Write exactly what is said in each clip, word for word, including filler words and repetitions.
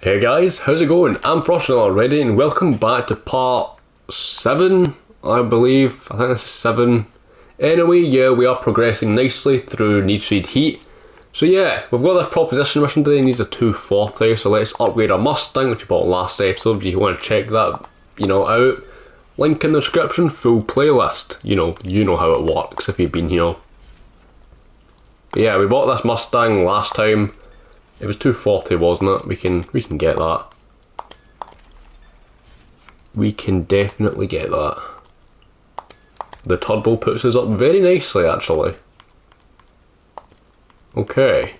Hey guys, how's it going? I'm Frostynella Ready and welcome back to part seven, I believe. I think this is seven. Anyway, yeah, we are progressing nicely through Need For Speed Heat. So yeah, we've got this proposition mission today and these are two forty, so let's upgrade our Mustang, which we bought last episode. If you want to check that, you know, out, link in the description, full playlist. You know, you know how it works if you've been here. But yeah, we bought this Mustang last time. It was two forty, wasn't it? We can we can get that. We can definitely get that. The turbo puts us up very nicely, actually. Okay.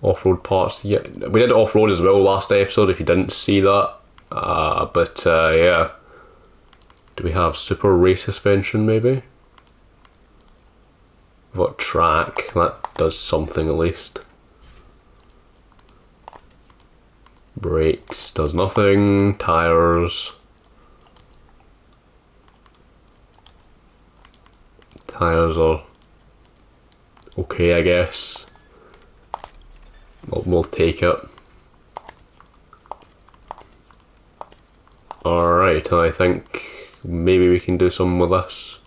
Off-road parts. Yeah, we did off-road as well last episode, if you didn't see that. Uh, but uh, yeah. Do we have super race suspension, maybe? We've got track. That does something, at least. Brakes does nothing. Tires. Tires are okay, I guess. We'll, we'll take it. Alright, I think maybe we can do something with this.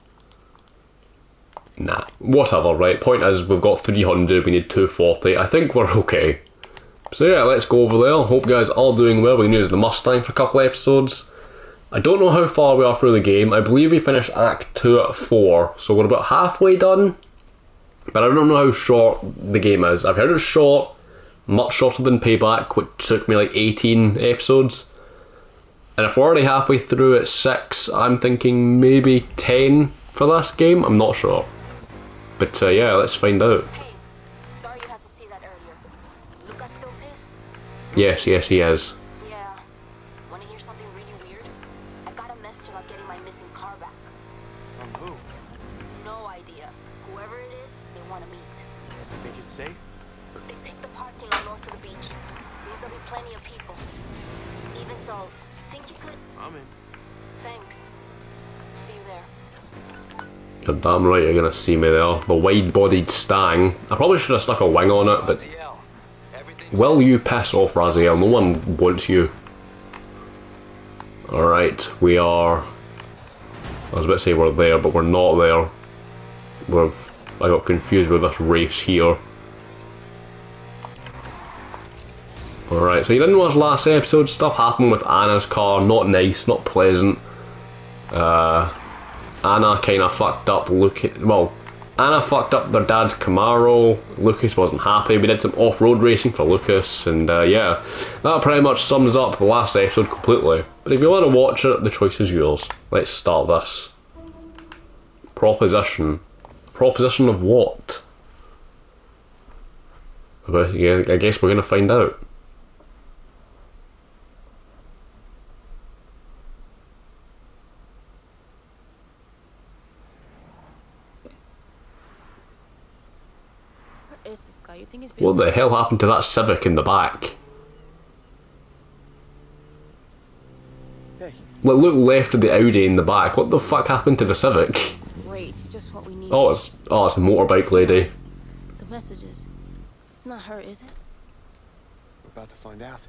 Nah, whatever, right? Point is, we've got three hundred, we need two forty. I think we're okay. So yeah, let's go over there. Hope you guys are all doing well. We can use the Mustang for a couple episodes. I don't know how far we are through the game. I believe we finished Act two at four, so we're about halfway done. But I don't know how short the game is. I've heard it's short, much shorter than Payback, which took me like eighteen episodes. And if we're already halfway through at six, I'm thinking maybe ten for this game. I'm not sure. But uh, yeah, let's find out. Yes, yes, he is. Yeah. Want to hear something really weird? I got a message about getting my missing car back. From who? No idea. Whoever it is, they want to meet. They think it's safe? They picked the parking lot north of the beach. Means there'll be plenty of people. Even so, think you could? I'm in. Thanks. See you there. You're damn right you're gonna see me there. The wide-bodied Stang. I probably should have stuck a wing on it, but... Well, you piss off, Raziel. No one wants you. Alright, we are... I was about to say we're there, but we're not there. We've... I got confused with this race here. Alright, so you didn't watch last episode. Stuff happened with Anna's car. Not nice, not pleasant. Uh, Anna kind of fucked up Lucas... Well... Anna fucked up their dad's Camaro, Lucas wasn't happy, we did some off-road racing for Lucas, and uh, yeah, that pretty much sums up the last episode completely. But if you want to watch it, the choice is yours. Let's start this. Proposition. Proposition of what? But, yeah, I guess we're going to find out. What the hell happened to that Civic in the back? Hey. Well, look left at the Audi in the back. What the fuck happened to the Civic? Great, just what we need. Oh, it's oh, it's a motorbike lady. The messages. It's not her, is it? We're about to find out.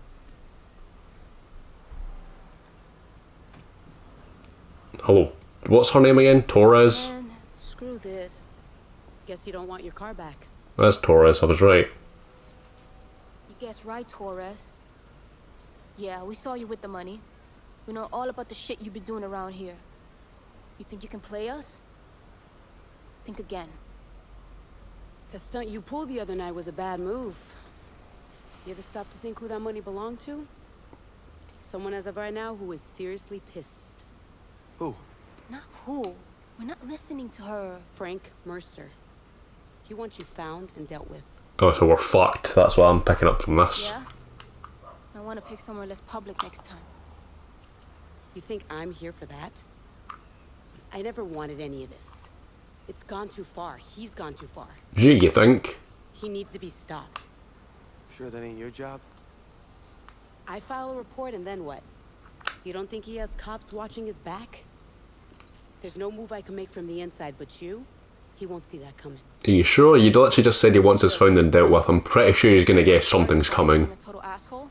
Hello. What's her name again? Torres. Man, screw this. Guess you don't want your car back. That's Torres, I was right. You guessed right, Torres. Yeah, we saw you with the money. We know all about the shit you've been doing around here. You think you can play us? Think again. The stunt you pulled the other night was a bad move. You ever stop to think who that money belonged to? Someone as of right now who is seriously pissed. Who? Not who. We're not listening to her. Frank Mercer. He wants you found and dealt with. Oh, so we're fucked. That's what I'm picking up from this. Yeah? I want to pick somewhere less public next time. You think I'm here for that? I never wanted any of this. It's gone too far. He's gone too far. Gee, you think? He needs to be stopped. Sure that ain't your job? I file a report and then what? You don't think he has cops watching his back? There's no move I can make from the inside, but you... He won't see that coming. Are you sure? You literally just said he wants us found and dealt with. I'm pretty sure he's gonna guess something's coming. A total asshole?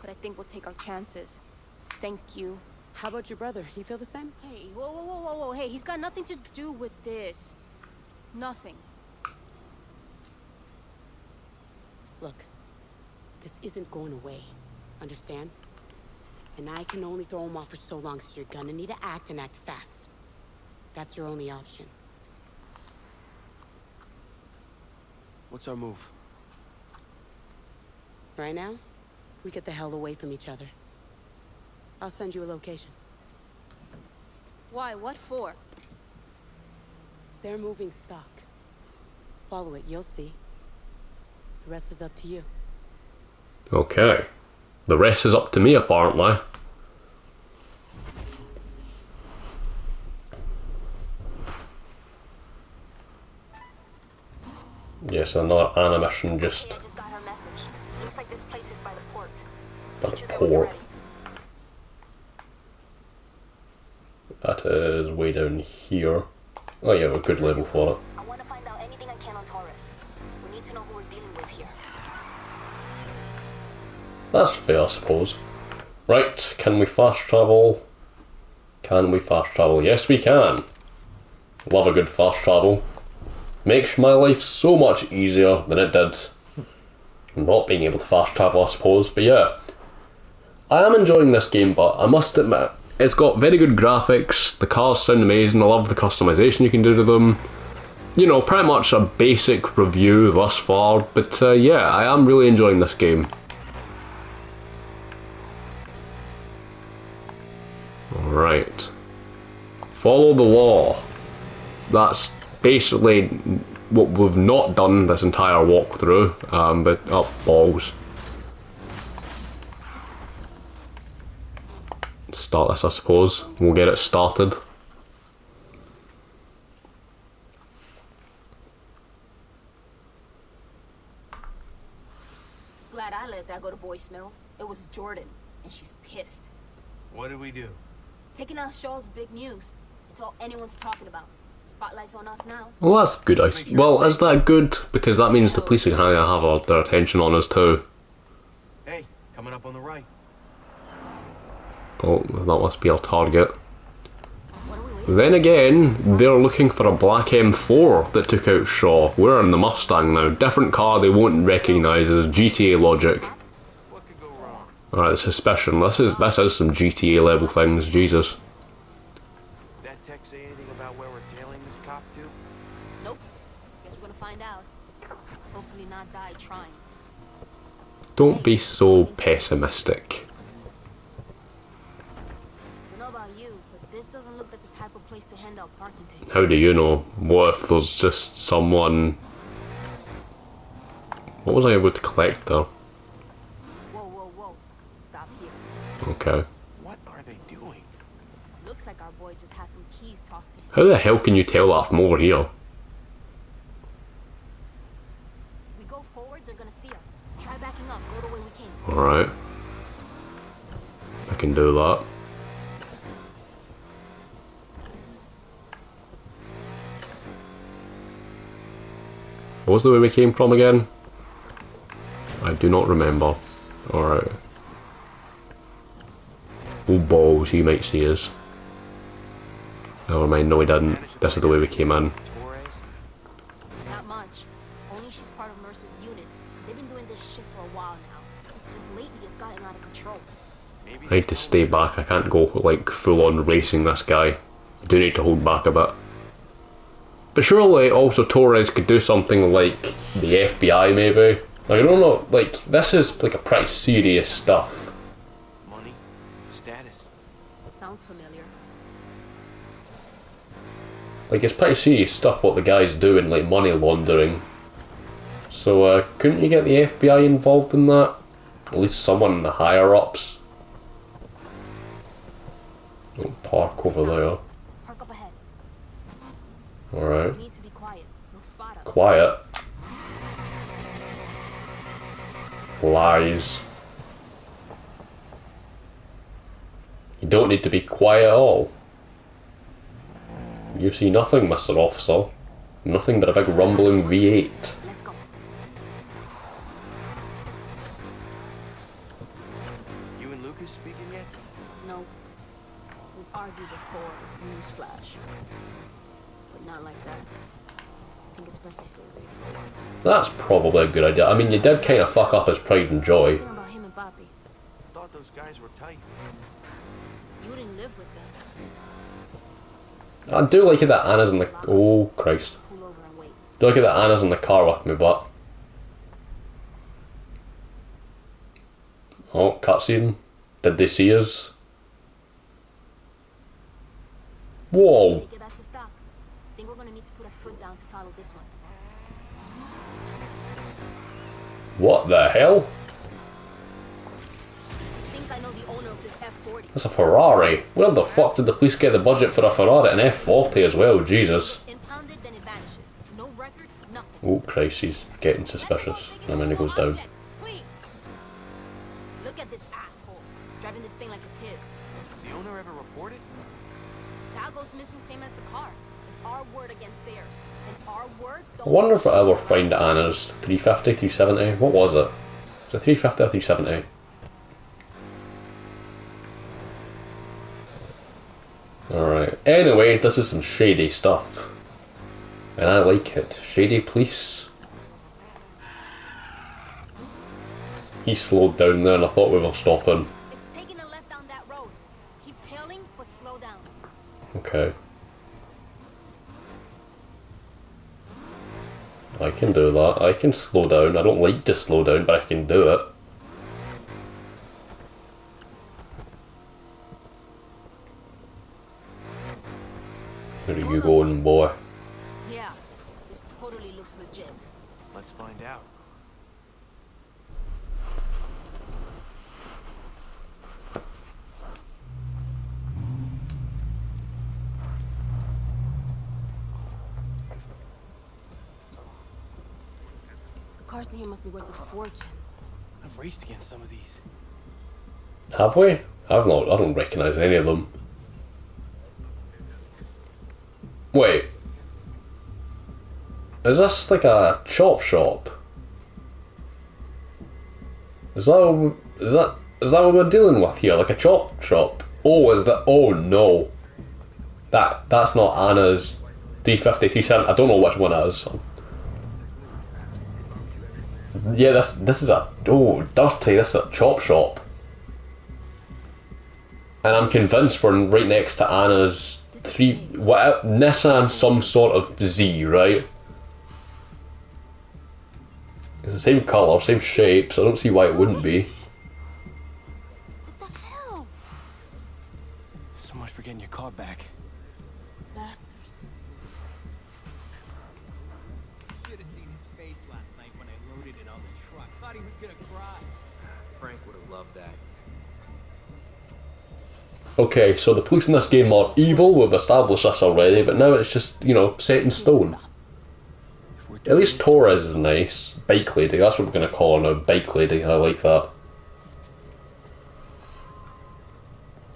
but I think we'll take our chances. Thank you. How about your brother? You feel the same? Hey, whoa, whoa, whoa, whoa, whoa. Hey, he's got nothing to do with this. Nothing. Look, this isn't going away. Understand? And I can only throw him off for so long, so you're gonna need to act and act fast. That's your only option. What's our move? Right now, we get the hell away from each other. I'll send you a location. Why? What for? They're moving stock. Follow it, you'll see. The rest is up to you. Okay. The rest is up to me, apparently. Yes, another Anna mission just... Yeah, I just got her message. Looks like this place is by the port. By the port. That is way down here. Oh yeah, a good level for it. I want to find out anything I can on Torres. We need to know who we're dealing with here. That's fair, I suppose. Right, can we fast travel? Can we fast travel? Yes, we can. Love a good fast travel. Makes my life so much easier than it did. Not being able to fast travel, I suppose, but yeah. I am enjoying this game, but I must admit, it's got very good graphics, the cars sound amazing, I love the customization you can do to them. You know, pretty much a basic review thus far, but uh, yeah, I am really enjoying this game. Alright. Follow the law. That's basically what we've not done this entire walkthrough, um, but oh, balls. Start this, I suppose. We'll get it started. Glad I let that go to voicemail. It was Jordan, and she's pissed. What do we do? Taking out Shaw's big news. It's all anyone's talking about. Spotlight's on us now. Well, that's good. I sure well, is that good? Because that means the police are going to have all their attention on us too. Hey, coming up on the right. Oh, that must be our target. Then again, they're looking for a black M four that took out Shaw. We're in the Mustang now. Different car they won't recognise as G T A logic. Alright, suspicion. This is this is some G T A level things, Jesus. That text say anything about where we're tailing this cop to? Nope. Guess we're gonna find out. Hopefully not die trying. Don't be so pessimistic. How do you know? What if there's just someone... What was I able to collect though? Whoa, whoa, whoa. Stop here. Okay. What are they doing? Looks like our boy just has some keys tossed in. How the hell can you tell that from over here? We go forward, they're gonna see us. Try backing up, go the way we came. Alright. I can do that. What was the way we came from again? I do not remember. Alright. Oh balls, he might see us. Never mind, no he didn't. This is the way we came in. Not much. Only she's part of Mercer's unit. They've been doing this shit for a while now. Just lately it's gotten out of control. I need to stay back. I can't go like full on racing this guy. I do need to hold back a bit. But surely also Torres could do something like the F B I maybe. Like, I don't know, like this is like a pretty serious stuff. Money, status. Sounds familiar. Like it's pretty serious stuff what the guy's doing, like money laundering. So uh, couldn't you get the F B I involved in that? At least someone in the higher ups. Don't park over there. Alright. Quiet. Lies. You don't need to be quiet at all. You see nothing, Mister Officer. Nothing but a big rumbling V eight. Let's go. Lucas speaking yet? Nope. We've argued before, newsflash. But not like that. I think it's best I stay away for a while. That's probably a good idea. I mean, you did kind of fuck up his pride and joy. Something about him and Bobby. Thought those guys were tight. You didn't live with them. I do like it that Anna's in the... Oh, Christ. I do like it that Anna's in the car with me, but... Oh, cutscene. Did they see us? Whoa! What the hell? I think I know the owner of this F forty. That's a Ferrari. Where the fuck did the police get the budget for a Ferrari and F forty as well? Jesus. Oh, Christ, he's getting suspicious. And then he goes down. I wonder if I ever find Anna's three fifty, three seventy. What was it? Was it three fifty or three seventy? Alright. Anyway, this is some shady stuff. And I like it. Shady police. He slowed down there and I thought we were stopping. It's taking a left down that road. Keep tailing, but slow down. Okay. I can do that. I can slow down. I don't like to slow down, but I can do it. Where are you going, boy? Yeah, this totally looks legit. Let's find out. Cars here must be worth a fortune. I've raced against some of these. Have we? I've not. I don't recognise any of them. Wait, is this like a chop shop? Is that is that is that what we're dealing with here? Like a chop shop? Oh, is that? Oh no, that that's not Anna's three fifty, three seventy. I don't know which one it is. Yeah, this this is a oh dirty. This is a chop shop, and I'm convinced we're right next to Anna's three what Nissan some sort of Z, right? It's the same colour, same shape, so I don't see why it wouldn't be. What the hell? So much for getting your car back. Okay, so the police in this game are evil, we've established this already, but now it's just, you know, set in stone. At least Torres is nice. Bike lady, that's what we're going to call her now, bike lady, I like that.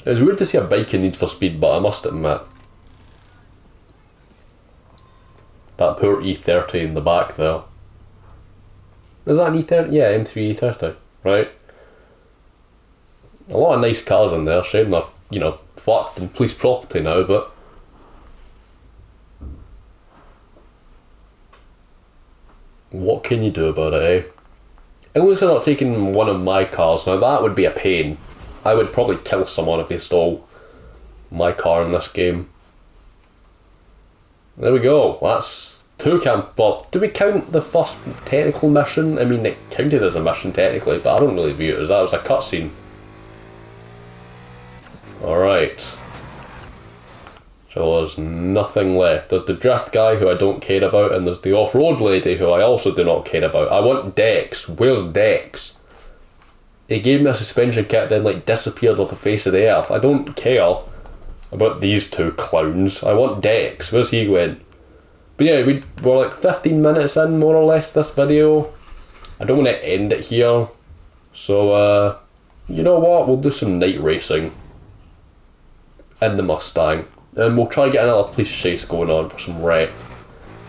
It was weird to see a bike in Need For Speed, but I must admit. That poor E thirty in the back there. Is that an E thirty? Yeah, M three E thirty, right? A lot of nice cars in there, shame they're, you know, fucked in police property now, but... What can you do about it, eh? At least they're not taking one of my cars, now that would be a pain. I would probably kill someone if they stole my car in this game. There we go, that's... Two camp Bob. Do we count the first technical mission? I mean, it counted as a mission technically, but I don't really view it as that. It was a cutscene. Alright. So there's nothing left. There's the draft guy who I don't care about, and there's the off-road lady who I also do not care about. I want Dex. Where's Dex? He gave me a suspension kit, then like disappeared off the face of the earth. I don't care about these two clowns. I want Dex. Where's he going? But yeah, we, we're like fifteen minutes in, more or less, this video. I don't want to end it here. So, uh, you know what? We'll do some night racing in the Mustang. And we'll try and get another police chase going on for some rep.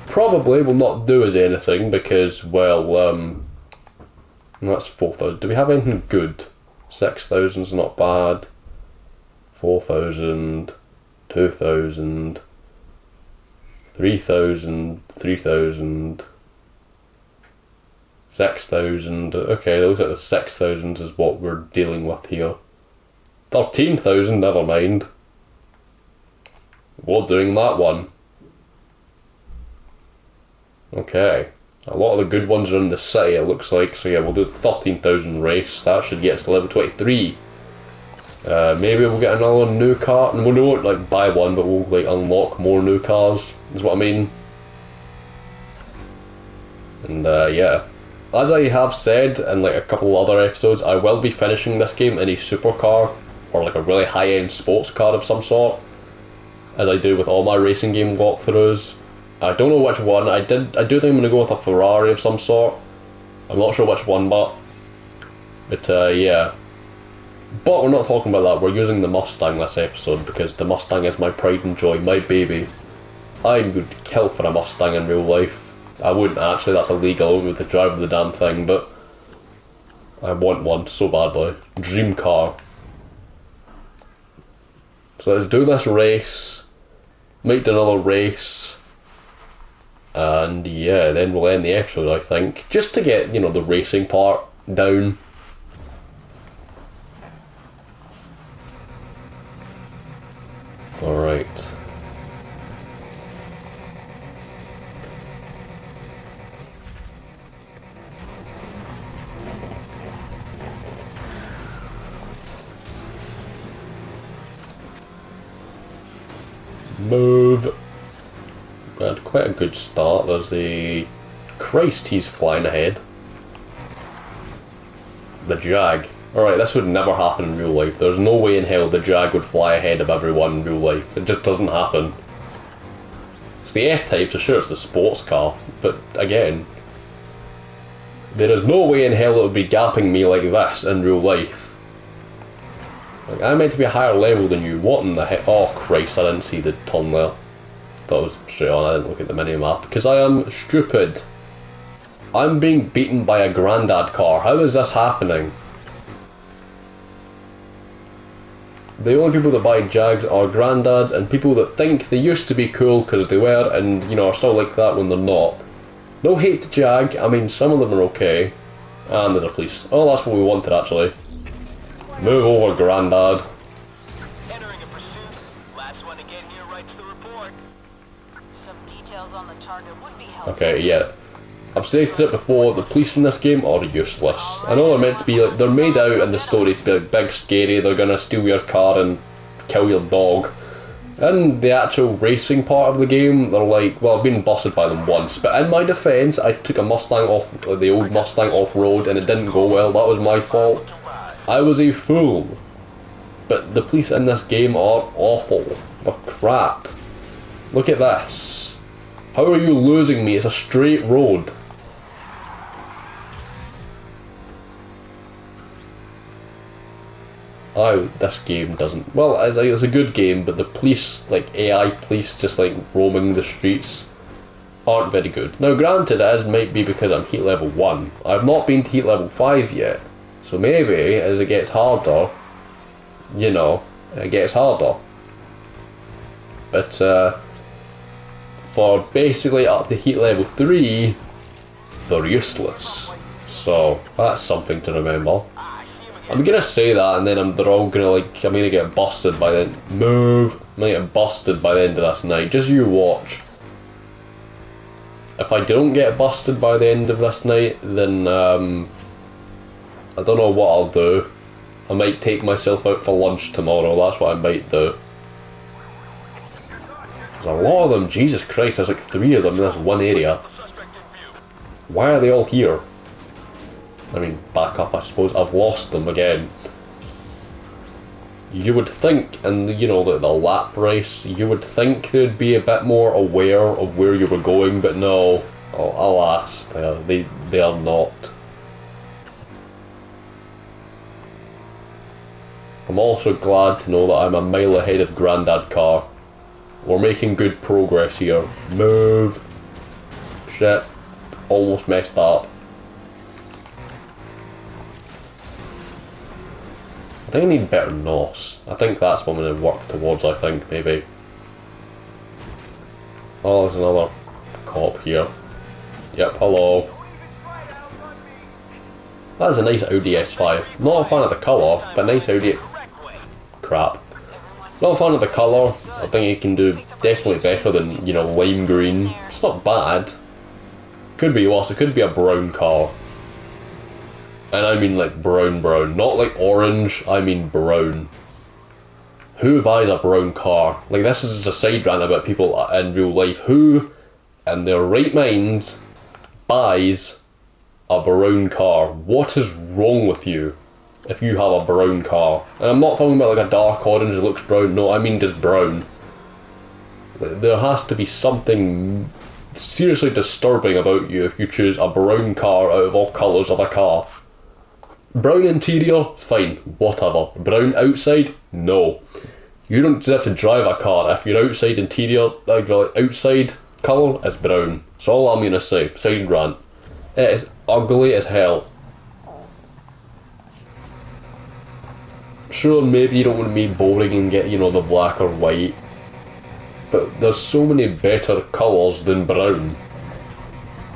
Probably will not do as anything because, well, um... That's four thousand. Do we have anything good? six thousand's not bad, four thousand, two thousand, three thousand, three thousand, six thousand, okay, it looks like the six thousand is what we're dealing with here. thirteen thousand, never mind. We're doing that one. Okay, a lot of the good ones are in the city, it looks like, so yeah, we'll do the thirteen thousand race, that should get us to level twenty-three. Uh, maybe we'll get another new car, and we'll not like buy one, but we'll like unlock more new cars, is what I mean. And uh, yeah, as I have said in like a couple other episodes, I will be finishing this game in a supercar, or like a really high-end sports car of some sort, as I do with all my racing game walkthroughs. I don't know which one, I did. I do think I'm going to go with a Ferrari of some sort, I'm not sure which one, but, but uh, yeah. But we're not talking about that, we're using the Mustang this episode because the Mustang is my pride and joy, my baby. I would kill for a Mustang in real life. I wouldn't actually, that's illegal, I wouldn't be able to drive the damn thing, but I want one so badly. Dream car. So let's do this race, might do another race, and yeah, then we'll end the episode I think, just to get, you know, the racing part down. Alright. Move. We had quite a good start. There's a... Christ, he's flying ahead. The Jag. Alright, this would never happen in real life. There's no way in hell the Jag would fly ahead of everyone in real life. It just doesn't happen. It's the F-Type, so sure it's the sports car, but again, there is no way in hell it would be gapping me like this in real life. Like, I'm meant to be a higher level than you. What in the heck? Oh Christ, I didn't see the ton there. That was straight on, I didn't look at the mini-map, because I am stupid. I'm being beaten by a granddad car. How is this happening? The only people that buy Jags are granddads and people that think they used to be cool because they were, and you know, are still like that when they're not. No hate to Jag, I mean some of them are okay. And there's a police. Oh, that's what we wanted actually. Move over, grandad. Entering a pursuit. Last one to get here writes the report. Some details on the target would be helpful. Okay, yeah. I've stated it before, the police in this game are useless. I know they're meant to be like, they're made out in the story to be like big scary, they're gonna steal your car and kill your dog. In the actual racing part of the game, they're like, well I've been busted by them once, but in my defence, I took a Mustang off, the old Mustang off road and it didn't go well, that was my fault. I was a fool. But the police in this game are awful. They're crap. Look at this. How are you losing me? It's a straight road. Oh, this game doesn't... Well, it's a, it's a good game, but the police, like A I police, just like roaming the streets, aren't very good. Now, granted, it might be because I'm heat level one. I've not been to heat level five yet. So maybe, as it gets harder, you know, it gets harder. But, uh... for basically up to heat level three, they're useless. So, that's something to remember. I'm gonna say that and then I'm, they're all gonna like, I'm gonna get busted by the move. I'm gonna get busted by the end of this night. Just you watch. If I don't get busted by the end of this night, then um, I don't know what I'll do. I might take myself out for lunch tomorrow. That's what I might do. There's a lot of them. Jesus Christ, there's like three of them in this one area. Why are they all here? I mean, back up, I suppose. I've lost them again. You would think, and you know, the, the lap race, you would think they'd be a bit more aware of where you were going, but no. Oh, alas, they are, they, they are not. I'm also glad to know that I'm a mile ahead of Grandad Car. We're making good progress here. Move. Shit. Almost messed up. think I need better N O S. I think that's what I'm going to work towards, I think, maybe. Oh, there's another cop here. Yep, hello. That is a nice O D S five. Not a fan of the colour, but nice Audi... Crap. Not a fan of the colour. I think you can do definitely better than, you know, lime green. It's not bad. Could be worse. It could be a brown car. And I mean like brown brown. Not like orange, I mean brown. Who buys a brown car? Like, this is a side rant about people in real life. Who, in their right mind, buys a brown car? What is wrong with you if you have a brown car? And I'm not talking about like a dark orange that looks brown, no, I mean just brown. There has to be something seriously disturbing about you if you choose a brown car out of all colours of a car. Brown interior, fine, whatever. Brown outside, no. You don't have to drive a car if your outside interior, like outside colour is brown. That's all I'm gonna say, side rant. It is ugly as hell. Sure, maybe you don't want to be boring and get, you know, the black or white, but there's so many better colours than brown.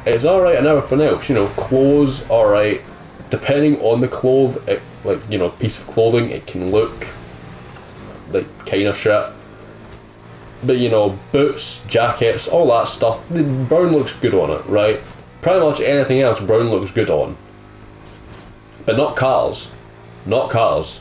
It's alright and everything else, you know, clothes, alright. Depending on the clothes, it, like, you know, piece of clothing, it can look like kind of shit. But, you know, boots, jackets, all that stuff, the brown looks good on it, right? Pretty much anything else brown looks good on. But not cars. Not cars.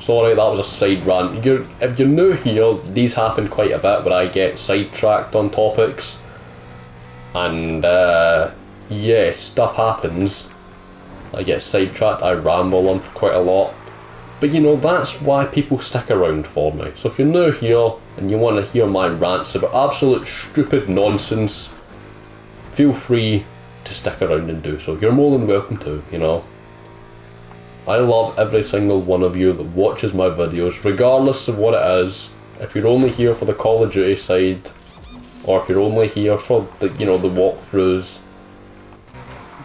Sorry, that was a side rant. You're, if you're new here, these happen quite a bit where I get sidetracked on topics. And, uh, yeah, stuff happens. I get sidetracked, I ramble on for quite a lot. But you know, that's why people stick around for me. So if you're new here and you want to hear my rants about absolute stupid nonsense, feel free to stick around and do so. You're more than welcome to, you know. I love every single one of you that watches my videos, regardless of what it is. If you're only here for the Call of Duty side, or if you're only here for the, you know, the walkthroughs,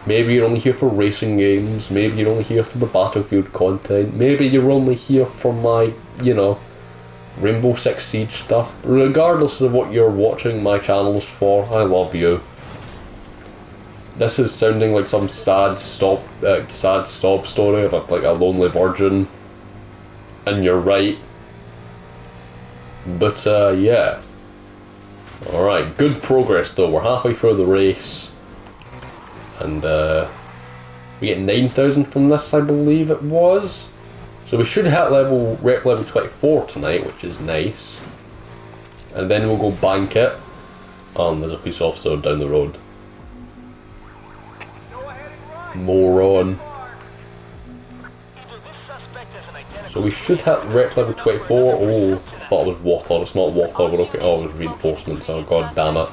maybe you're only here for racing games, maybe you're only here for the Battlefield content, maybe you're only here for my, you know, Rainbow Six Siege stuff. Regardless of what you're watching my channels for, I love you. This is sounding like some sad sob, uh, sad sob story of a, like a lonely virgin. And you're right. But uh, yeah. Alright, good progress though, we're halfway through the race. And uh, we get nine thousand from this, I believe it was. So we should hit level rep level twenty-four tonight, which is nice. And then we'll go bank it. And there's a police officer down the road. Moron. So we should hit rep level twenty-four. Oh, I thought it was water. It's not water. We're okay. Oh, it was reinforcements. Oh, god damn it.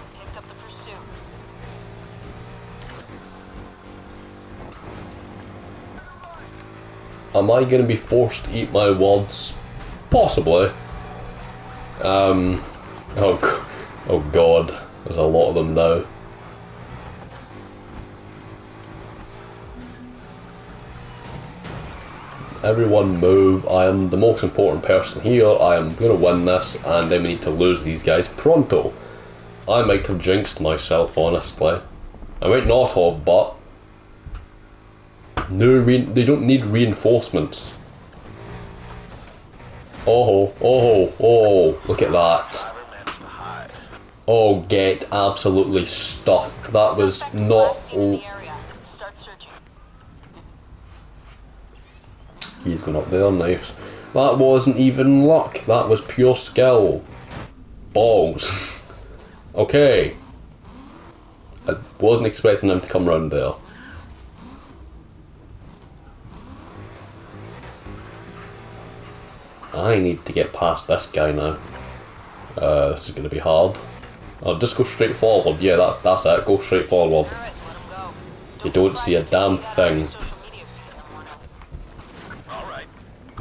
Am I going to be forced to eat my words? Possibly. Um, oh, oh god, there's a lot of them now. Everyone move, I am the most important person here, I am going to win this, and then we need to lose these guys pronto. I might have jinxed myself, honestly. I might not have, but... No, re they don't need reinforcements. Oh, oh, oh, look at that. Oh, get absolutely stuffed. That was not... He's going up there, nice. That wasn't even luck. That was pure skill. Balls. Okay. I wasn't expecting him to come round there. I need to get past this guy now. Uh, this is going to be hard. I'll just go straight forward. Yeah, that's that's it. Go straight forward. You don't see a damn thing.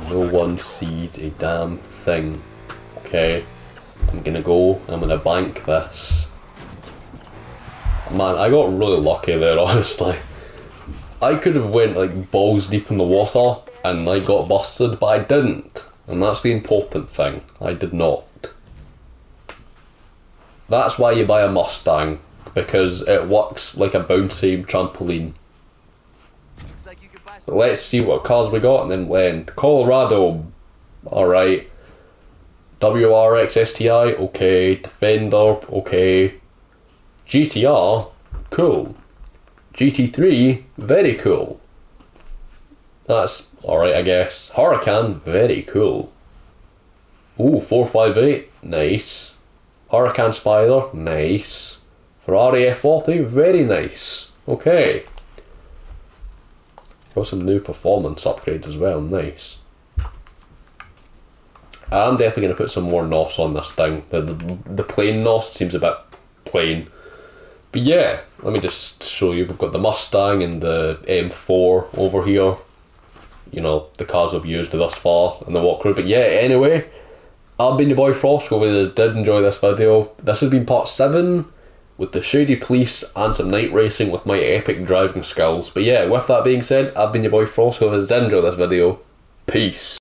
No one sees a damn thing. Okay. I'm gonna go and I'm gonna bank this. Man, I got really lucky there, honestly. I could have went like balls deep in the water and I got busted, but I didn't. And that's the important thing. I did not. That's why you buy a Mustang, because it works like a bouncy trampoline. So let's see what cars we got and then when. Colorado. Alright. W R X S T I. Okay. Defender. Okay. G T R, cool. G T three, very cool. That's alright, I guess. Huracan, very cool. Ooh, four five eight, nice. Huracan Spider, nice. Ferrari F forty, very nice. Okay. Got some new performance upgrades as well, nice. I'm definitely going to put some more N O S on this thing. The, the, the plain N O S seems a bit plain. But yeah, let me just show you, we've got the Mustang and the M four over here. You know, the cars I've used thus far and the walkthrough. But yeah, anyway, I've been your boy Frost, hope you did enjoy this video. This has been part seven with the Shady Police and some night racing with my epic driving skills. But yeah, with that being said, I've been your boy Frost, hope you did enjoy this video. Peace.